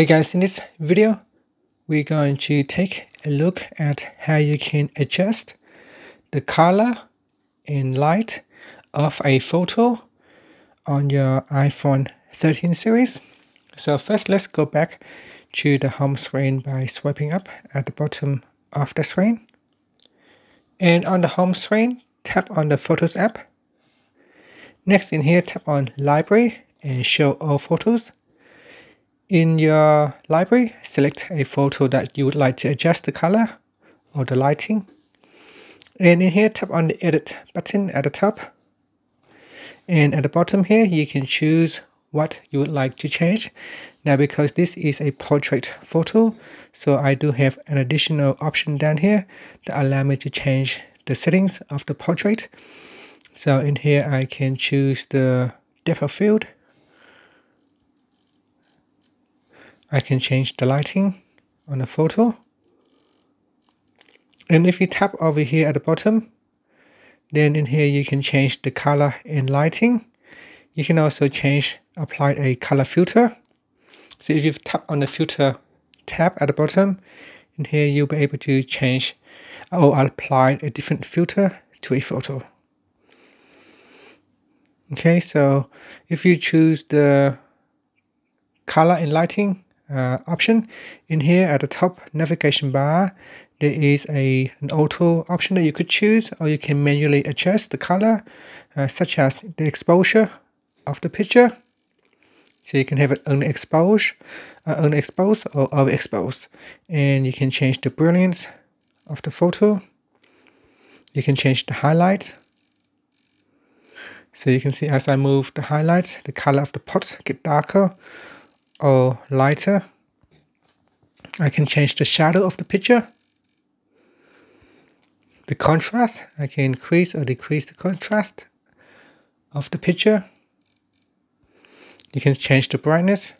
Hey guys, in this video we're going to take a look at how you can adjust the color and light of a photo on your iPhone 13 series. So first let's go back to the home screen by swiping up at the bottom of the screen, and on the home screen tap on the Photos app. Next in here tap on Library and Show All Photos. In your library, select a photo that you would like to adjust the color or the lighting. And in here, tap on the Edit button at the top. And at the bottom here, you can choose what you would like to change. Now, because this is a portrait photo, so I do have an additional option down here that allows me to change the settings of the portrait. So in here, I can choose the depth of field. I can change the lighting on the photo. And if you tap over here at the bottom, then in here you can change the color and lighting. You can also apply a color filter. So if you tap on the filter tab at the bottom, in here you'll be able to change or apply a different filter to a photo. Okay, so if you choose the color and lighting option, in here at the top navigation bar there is an auto option that you could choose, or you can manually adjust the color, such as the exposure of the picture, so you can have it unexposed or overexposed. And you can change the brilliance of the photo, you can change the highlights. So you can see as I move the highlights, the color of the pot get darker or lighter. I can change the shadow of the picture, the contrast. I can increase or decrease the contrast of the picture. You can change the brightness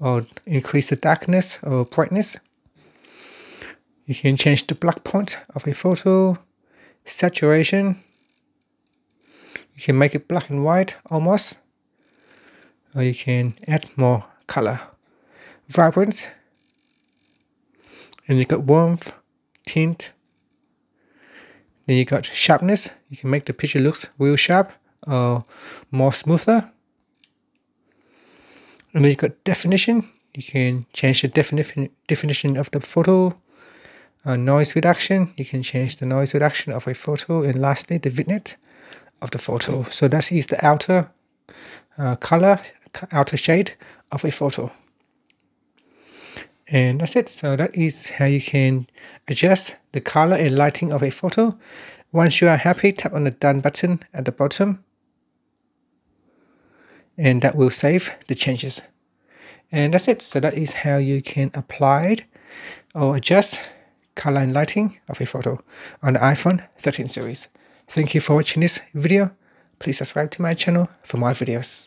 or increase the darkness or brightness. You can change the black point of a photo, saturation. You can make it black and white almost, or you can add more color, vibrance, and you got warmth, tint. Then you got sharpness. You can make the picture looks real sharp or more smoother. And then you got definition. You can change the definition of the photo. Noise reduction. You can change the noise reduction of a photo. And lastly, the vignette of the photo. So that is the outer outer shade of a photo. And that's it. So that is how you can adjust the color and lighting of a photo. Once you are happy, tap on the Done button at the bottom, and that will save the changes. And that's it. So that is how you can apply or adjust color and lighting of a photo on the iPhone 13 series. Thank you for watching this video. Please subscribe to my channel for more videos.